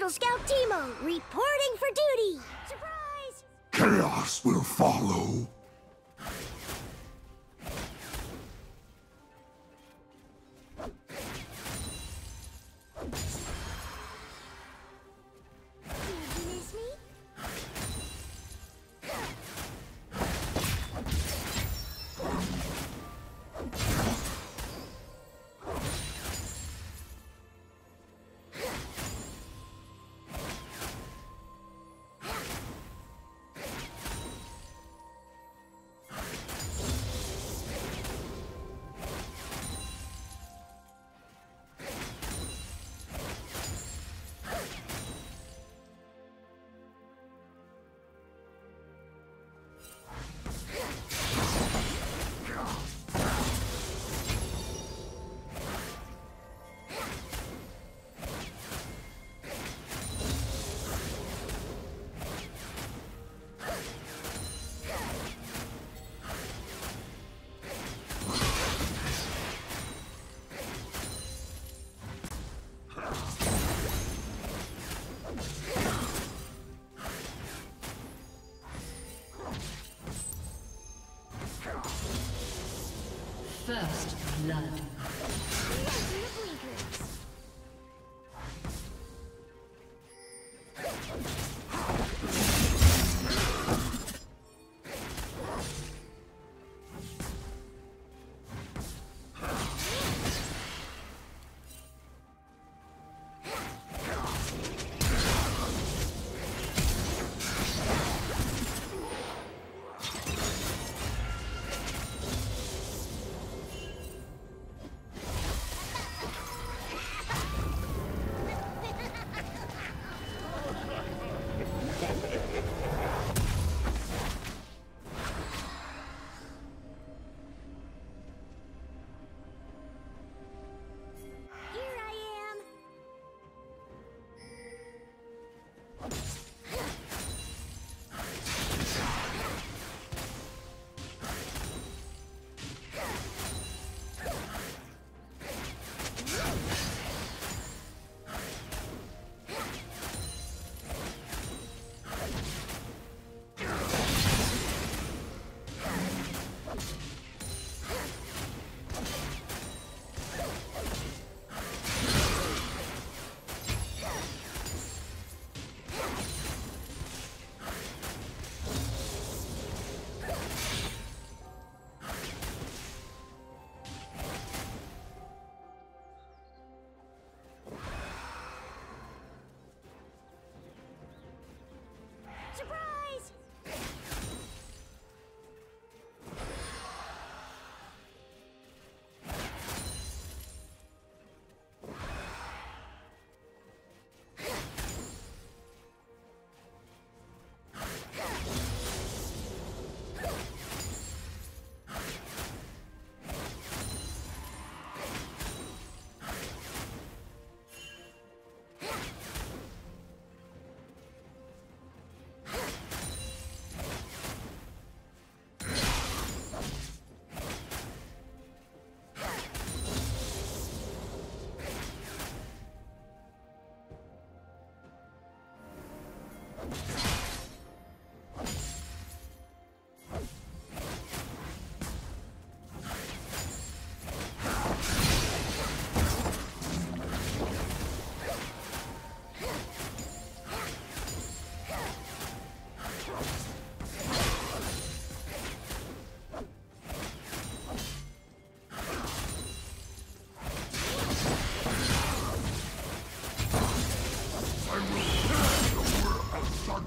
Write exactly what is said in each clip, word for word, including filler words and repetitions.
Eagle Scout Teemo, reporting for duty! Surprise! Chaos will follow! First blood. Son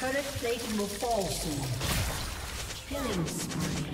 Turret plating will fall soon. Killing spree.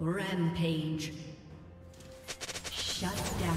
Rampage. Shut down.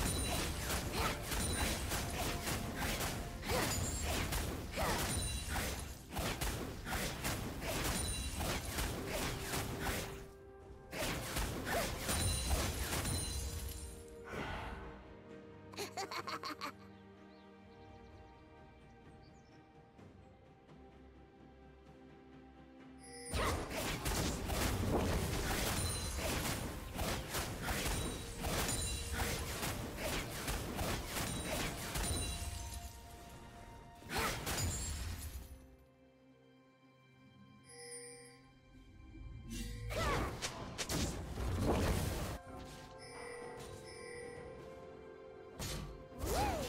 Woo!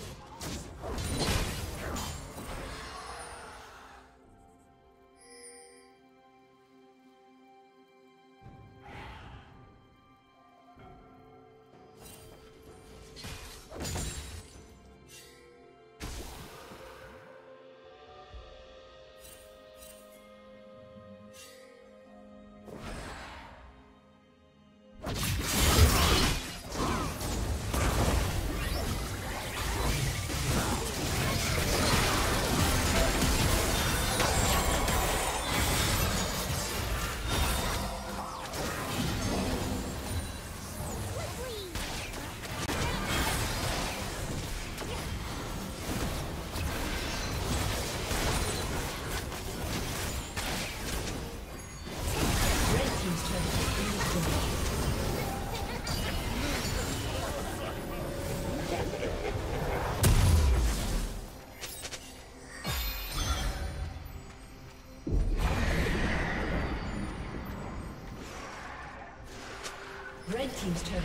Red team's turret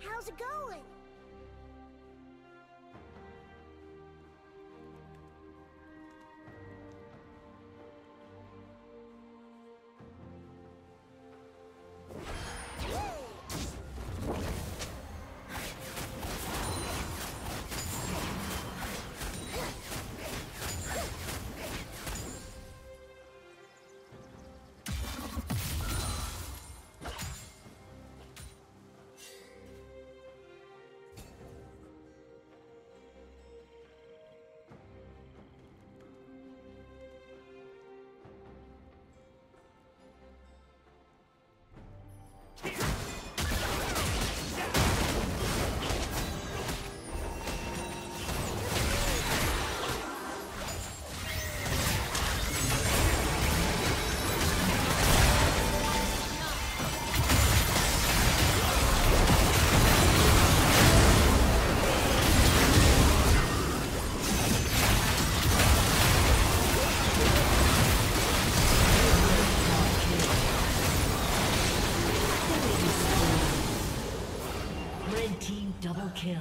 How's it going? Kill.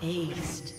Aced.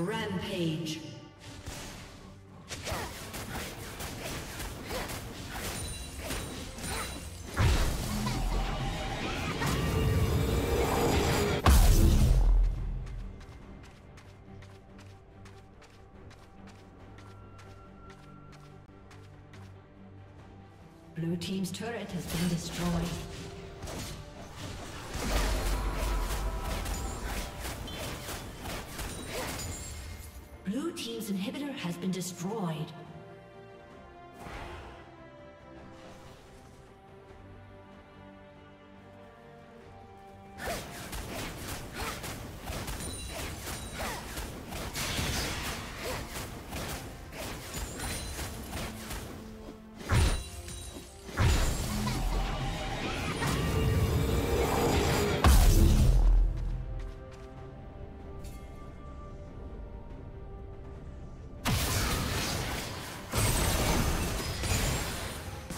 Rampage. Blue team's turret has been destroyed. Blue team's inhibitor has been destroyed.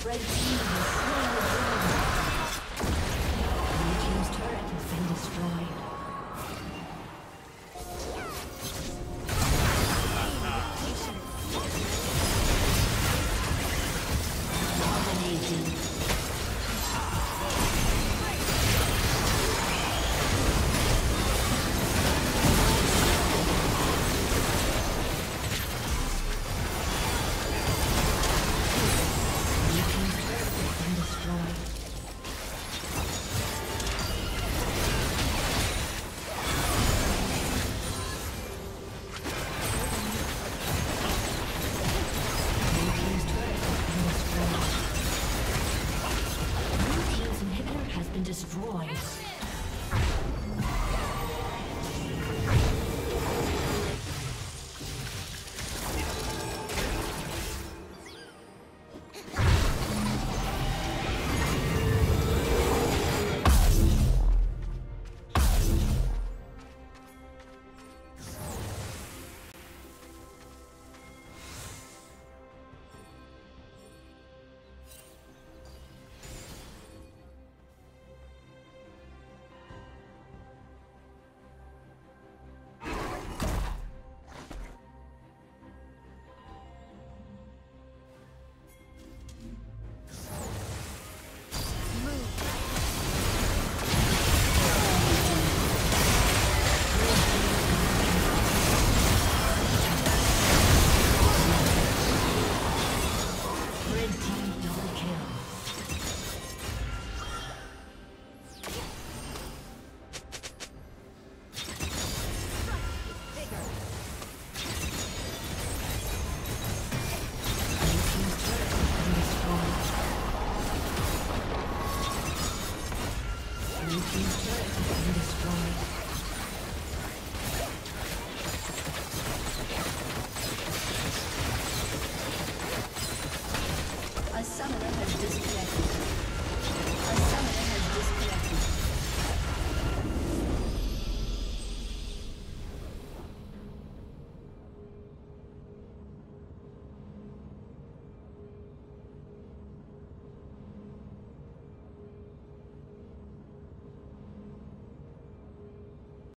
Red team has slain the dragon. Blue team's turret has been destroyed.